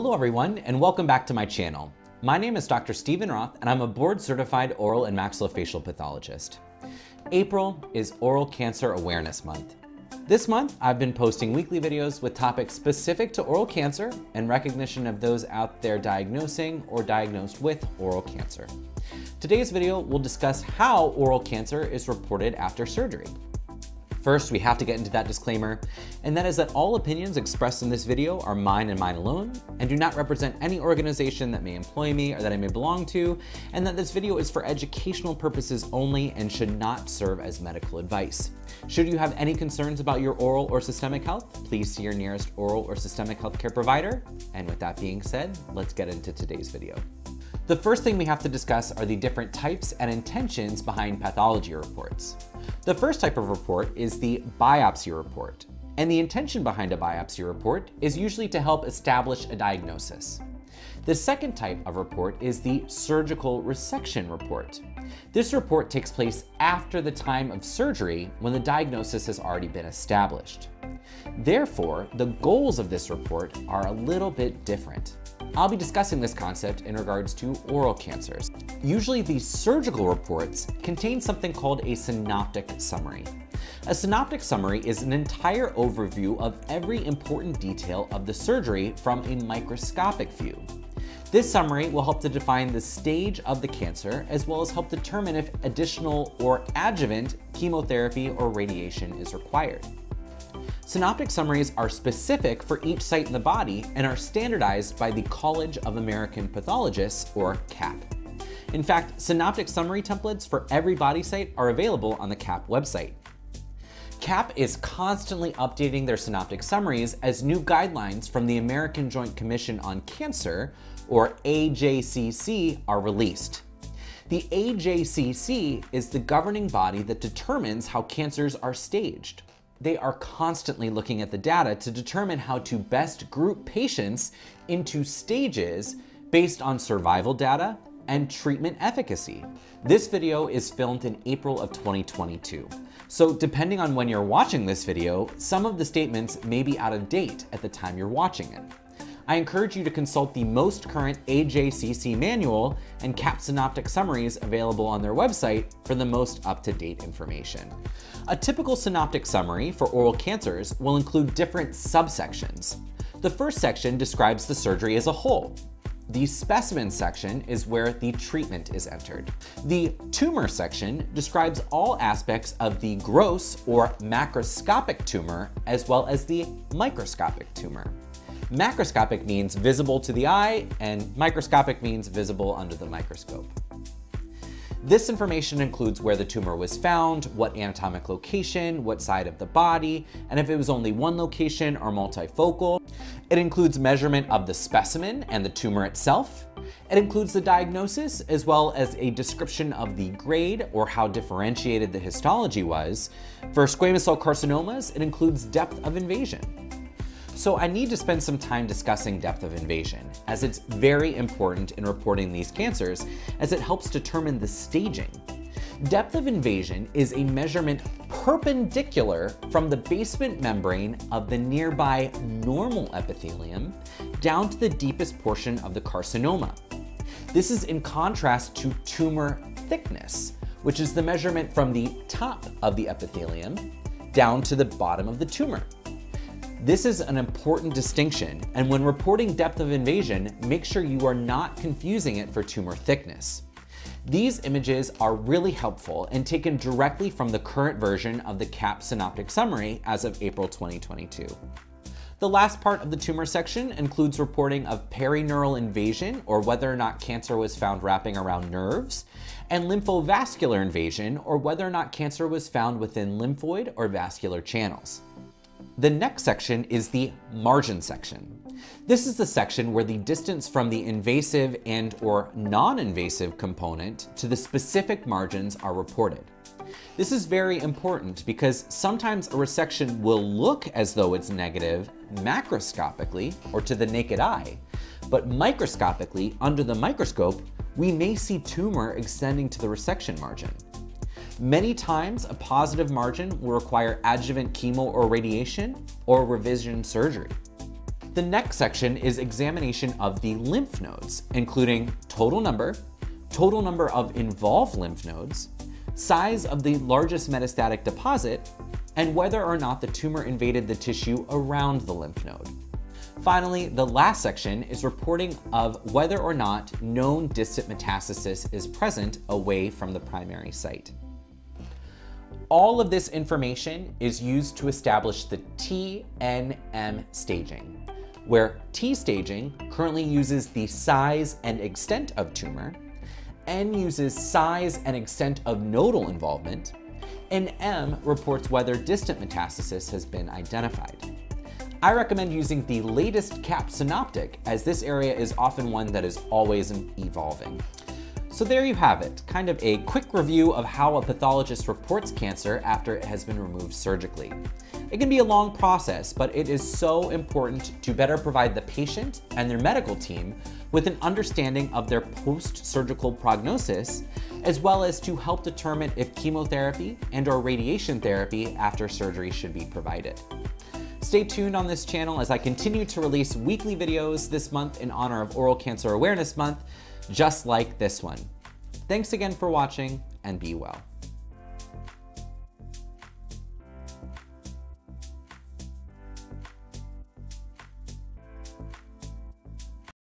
Hello everyone, and welcome back to my channel. My name is Dr. Stephen Roth, and I'm a board-certified oral and maxillofacial pathologist. April is Oral Cancer Awareness Month. This month, I've been posting weekly videos with topics specific to oral cancer and recognition of those out there diagnosing or diagnosed with oral cancer. Today's video will discuss how oral cancer is reported after surgery. First, we have to get into that disclaimer, and that is that all opinions expressed in this video are mine and mine alone, and do not represent any organization that may employ me or that I may belong to, and that this video is for educational purposes only and should not serve as medical advice. Should you have any concerns about your oral or systemic health, please see your nearest oral or systemic healthcare provider. And with that being said, let's get into today's video. The first thing we have to discuss are the different types and intentions behind pathology reports. The first type of report is the biopsy report, and the intention behind a biopsy report is usually to help establish a diagnosis. The second type of report is the surgical resection report. This report takes place after the time of surgery when the diagnosis has already been established. Therefore, the goals of this report are a little bit different. I'll be discussing this concept in regards to oral cancers. Usually these surgical reports contain something called a synoptic summary. A synoptic summary is an entire overview of every important detail of the surgery from a microscopic view. This summary will help to define the stage of the cancer, as well as help determine if additional or adjuvant chemotherapy or radiation is required. Synoptic summaries are specific for each site in the body and are standardized by the College of American Pathologists, or CAP. In fact, synoptic summary templates for every body site are available on the CAP website. CAP is constantly updating their synoptic summaries as new guidelines from the American Joint Commission on Cancer, or AJCC, are released. The AJCC is the governing body that determines how cancers are staged. They are constantly looking at the data to determine how to best group patients into stages based on survival data and treatment efficacy. This video is filmed in April of 2022. So depending on when you're watching this video, some of the statements may be out of date at the time you're watching it. I encourage you to consult the most current AJCC manual and CAP synoptic summaries available on their website for the most up-to-date information. A typical synoptic summary for oral cancers will include different subsections. The first section describes the surgery as a whole. The specimen section is where the treatment is entered. The tumor section describes all aspects of the gross or macroscopic tumor, as well as the microscopic tumor. Macroscopic means visible to the eye, and microscopic means visible under the microscope. This information includes where the tumor was found, what anatomic location, what side of the body, and if it was only one location or multifocal. It includes measurement of the specimen and the tumor itself. It includes the diagnosis, as well as a description of the grade or how differentiated the histology was. For squamous cell carcinomas, it includes depth of invasion. So I need to spend some time discussing depth of invasion, as it's very important in reporting these cancers, as it helps determine the staging. Depth of invasion is a measurement perpendicular from the basement membrane of the nearby normal epithelium down to the deepest portion of the carcinoma. This is in contrast to tumor thickness, which is the measurement from the top of the epithelium down to the bottom of the tumor. This is an important distinction, and when reporting depth of invasion, make sure you are not confusing it for tumor thickness. These images are really helpful and taken directly from the current version of the CAP synoptic summary as of April 2022. The last part of the tumor section includes reporting of perineural invasion, or whether or not cancer was found wrapping around nerves, and lymphovascular invasion, or whether or not cancer was found within lymphoid or vascular channels. The next section is the margin section. This is the section where the distance from the invasive and or non-invasive component to the specific margins are reported. This is very important because sometimes a resection will look as though it's negative macroscopically or to the naked eye, but microscopically under the microscope, we may see tumor extending to the resection margin. Many times, a positive margin will require adjuvant chemo or radiation or revision surgery. The next section is examination of the lymph nodes, including total number of involved lymph nodes, size of the largest metastatic deposit, and whether or not the tumor invaded the tissue around the lymph node. Finally, the last section is reporting of whether or not known distant metastasis is present away from the primary site. All of this information is used to establish the TNM staging, where T staging currently uses the size and extent of tumor, N uses size and extent of nodal involvement, and M reports whether distant metastasis has been identified. I recommend using the latest CAP synoptic, as this area is often one that is always evolving. So there you have it, kind of a quick review of how a pathologist reports cancer after it has been removed surgically. It can be a long process, but it is so important to better provide the patient and their medical team with an understanding of their post-surgical prognosis, as well as to help determine if chemotherapy and/or radiation therapy after surgery should be provided. Stay tuned on this channel as I continue to release weekly videos this month in honor of Oral Cancer Awareness Month, just like this one. Thanks again for watching, and be well.